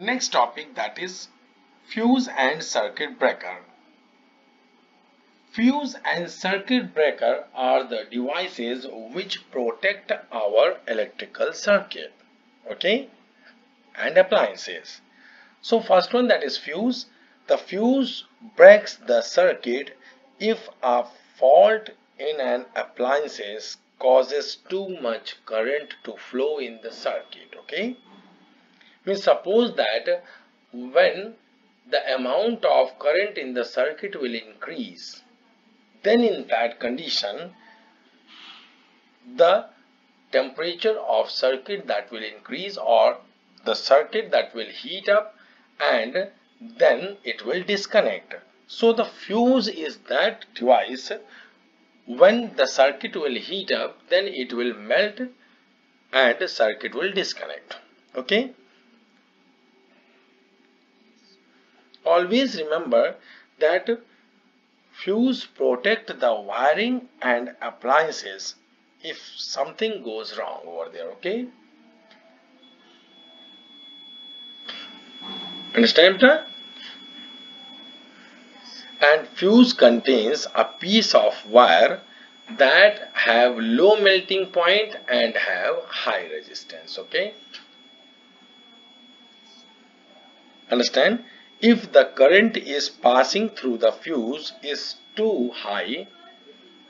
Next topic, that is fuse and circuit breaker. Fuse and circuit breaker are the devices which protect our electrical circuit, okay, and appliances. So first one, that is fuse. The fuse breaks the circuit if a fault in an appliance causes too much current to flow in the circuit, okay. We suppose that when the amount of current in the circuit will increase, then in that condition the temperature of circuit that will increase, or the circuit that will heat up, and then it will disconnect. So the fuse is that device, when the circuit will heat up, then it will melt and the circuit will disconnect, okay. Always remember that fuse protect the wiring and appliances if something goes wrong over there, okay. Understand? And fuse contains a piece of wire that have low melting point and have high resistance, okay. Understand? If the current is passing through the fuse is too high,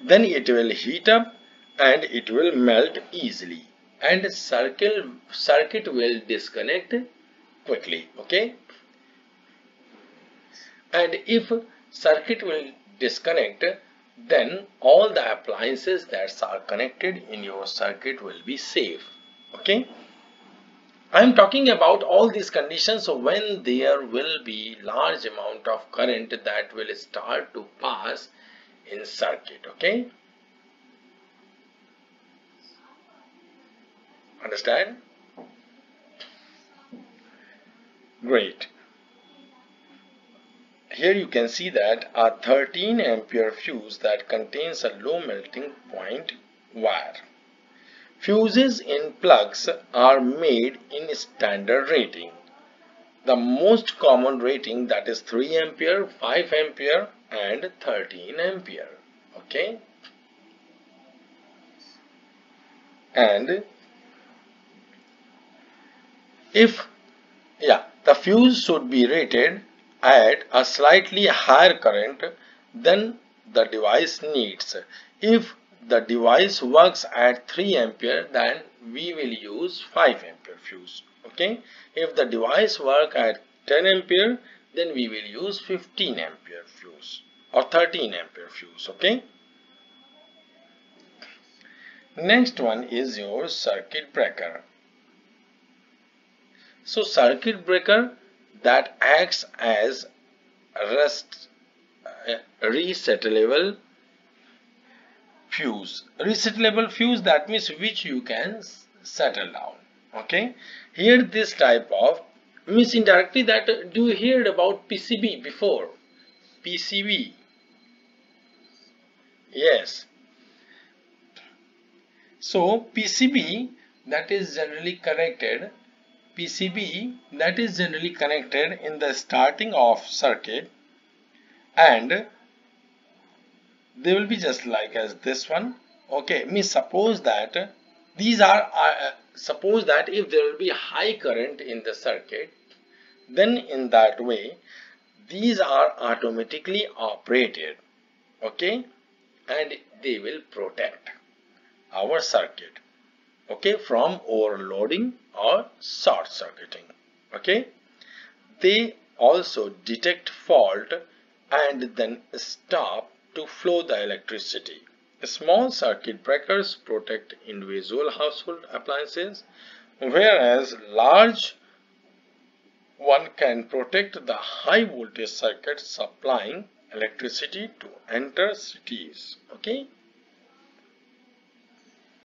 then it will heat up and it will melt easily, and circuit will disconnect quickly, okay. And if circuit will disconnect, then all the appliances that are connected in your circuit will be safe, okay. I am talking about all these conditions when there will be large amount of current that will start to pass in circuit, okay. Understand? Great. Here you can see that a 13 ampere fuse that contains a low melting point wire. Fuses in plugs are made in standard rating. The most common rating, that is 3 ampere, 5 ampere and 13 ampere. Okay. And the fuse should be rated at a slightly higher current than the device needs. If the device works at 3 ampere, then we will use 5 ampere fuse, okay. If the device work at 10 ampere, then we will use 15 ampere fuse or 13 ampere fuse, okay. Next one is your circuit breaker. So circuit breaker that acts as resettable fuse. Resettable fuse, that means which you can settle down, okay. Here this type of means indirectly that do you heard about PCB before? PCB, yes. So PCB that is generally connected, in the starting of circuit, and they will be just like as this one, okay. Means suppose that these are suppose that if there will be high current in the circuit, then in that way these are automatically operated, okay, and they will protect our circuit, okay, from overloading or short circuiting, okay. They also detect fault and then stop to flow the electricity. Small circuit breakers protect individual household appliances, whereas large one can protect the high voltage circuit supplying electricity to entire cities, okay.